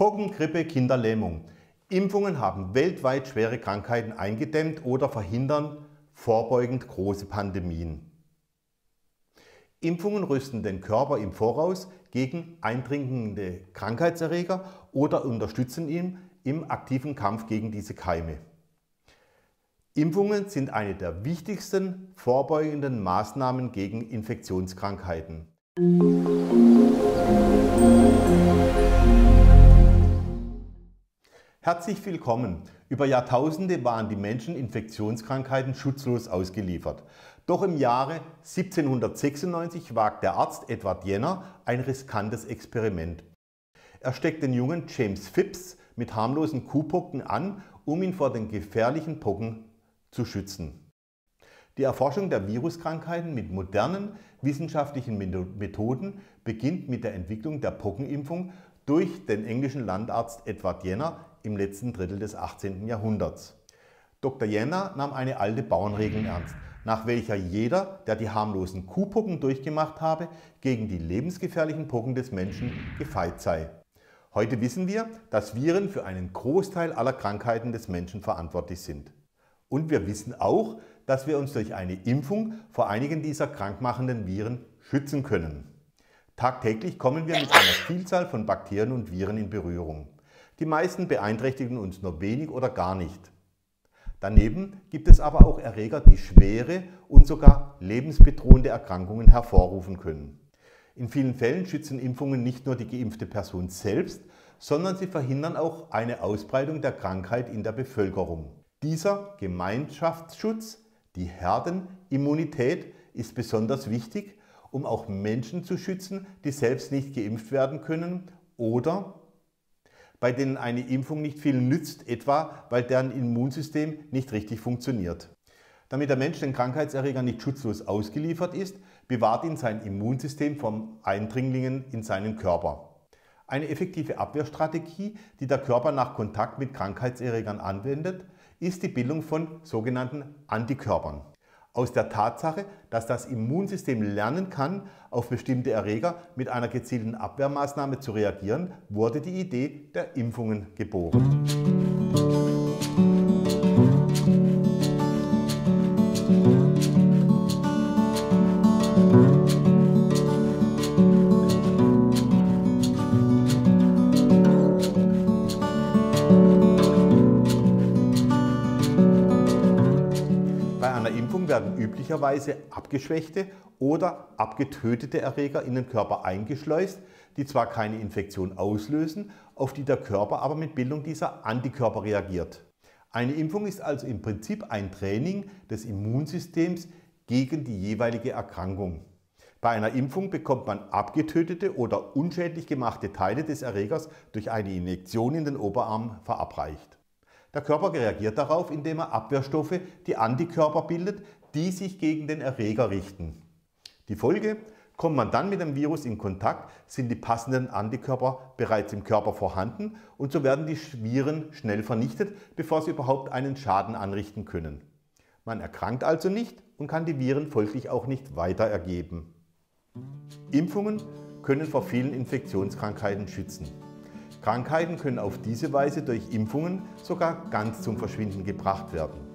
Pocken, Grippe, Kinderlähmung. Impfungen haben weltweit schwere Krankheiten eingedämmt oder verhindern vorbeugend große Pandemien. Impfungen rüsten den Körper im Voraus gegen eindringende Krankheitserreger oder unterstützen ihn im aktiven Kampf gegen diese Keime. Impfungen sind eine der wichtigsten vorbeugenden Maßnahmen gegen Infektionskrankheiten. Herzlich willkommen! Über Jahrtausende waren die Menschen Infektionskrankheiten schutzlos ausgeliefert. Doch im Jahre 1796 wagt der Arzt Edward Jenner ein riskantes Experiment. Er steckt den jungen James Phipps mit harmlosen Kuhpocken an, um ihn vor den gefährlichen Pocken zu schützen. Die Erforschung der Viruskrankheiten mit modernen wissenschaftlichen Methoden beginnt mit der Entwicklung der Pockenimpfung durch den englischen Landarzt Edward Jenner im letzten Drittel des 18. Jahrhunderts. Dr. Jenner nahm eine alte Bauernregel ernst, nach welcher jeder, der die harmlosen Kuhpocken durchgemacht habe, gegen die lebensgefährlichen Pocken des Menschen gefeit sei. Heute wissen wir, dass Viren für einen Großteil aller Krankheiten des Menschen verantwortlich sind. Und wir wissen auch, dass wir uns durch eine Impfung vor einigen dieser krankmachenden Viren schützen können. Tagtäglich kommen wir mit einer Vielzahl von Bakterien und Viren in Berührung. Die meisten beeinträchtigen uns nur wenig oder gar nicht. Daneben gibt es aber auch Erreger, die schwere und sogar lebensbedrohende Erkrankungen hervorrufen können. In vielen Fällen schützen Impfungen nicht nur die geimpfte Person selbst, sondern sie verhindern auch eine Ausbreitung der Krankheit in der Bevölkerung. Dieser Gemeinschaftsschutz, die Herdenimmunität, ist besonders wichtig, um auch Menschen zu schützen, die selbst nicht geimpft werden können oder bei denen eine Impfung nicht viel nützt, etwa weil deren Immunsystem nicht richtig funktioniert. Damit der Mensch den Krankheitserregern nicht schutzlos ausgeliefert ist, bewahrt ihn sein Immunsystem vom Eindringlingen in seinen Körper. Eine effektive Abwehrstrategie, die der Körper nach Kontakt mit Krankheitserregern anwendet, ist die Bildung von sogenannten Antikörpern. Aus der Tatsache, dass das Immunsystem lernen kann, auf bestimmte Erreger mit einer gezielten Abwehrmaßnahme zu reagieren, wurde die Idee der Impfungen geboren. Werden üblicherweise abgeschwächte oder abgetötete Erreger in den Körper eingeschleust, die zwar keine Infektion auslösen, auf die der Körper aber mit Bildung dieser Antikörper reagiert. Eine Impfung ist also im Prinzip ein Training des Immunsystems gegen die jeweilige Erkrankung. Bei einer Impfung bekommt man abgetötete oder unschädlich gemachte Teile des Erregers durch eine Injektion in den Oberarm verabreicht. Der Körper reagiert darauf, indem er Abwehrstoffe, die Antikörper bildet, die sich gegen den Erreger richten. Die Folge? Kommt man dann mit dem Virus in Kontakt, sind die passenden Antikörper bereits im Körper vorhanden und so werden die Viren schnell vernichtet, bevor sie überhaupt einen Schaden anrichten können. Man erkrankt also nicht und kann die Viren folglich auch nicht weiterergeben. Impfungen können vor vielen Infektionskrankheiten schützen. Krankheiten können auf diese Weise durch Impfungen sogar ganz zum Verschwinden gebracht werden.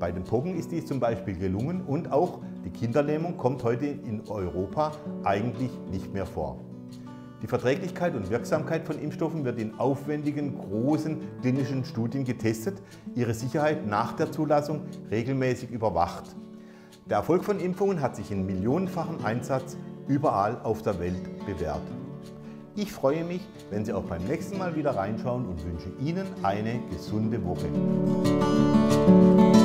Bei den Pocken ist dies zum Beispiel gelungen und auch die Kinderlähmung kommt heute in Europa eigentlich nicht mehr vor. Die Verträglichkeit und Wirksamkeit von Impfstoffen wird in aufwendigen, großen klinischen Studien getestet, ihre Sicherheit nach der Zulassung regelmäßig überwacht. Der Erfolg von Impfungen hat sich in millionenfachen Einsatz überall auf der Welt bewährt. Ich freue mich, wenn Sie auch beim nächsten Mal wieder reinschauen und wünsche Ihnen eine gesunde Woche.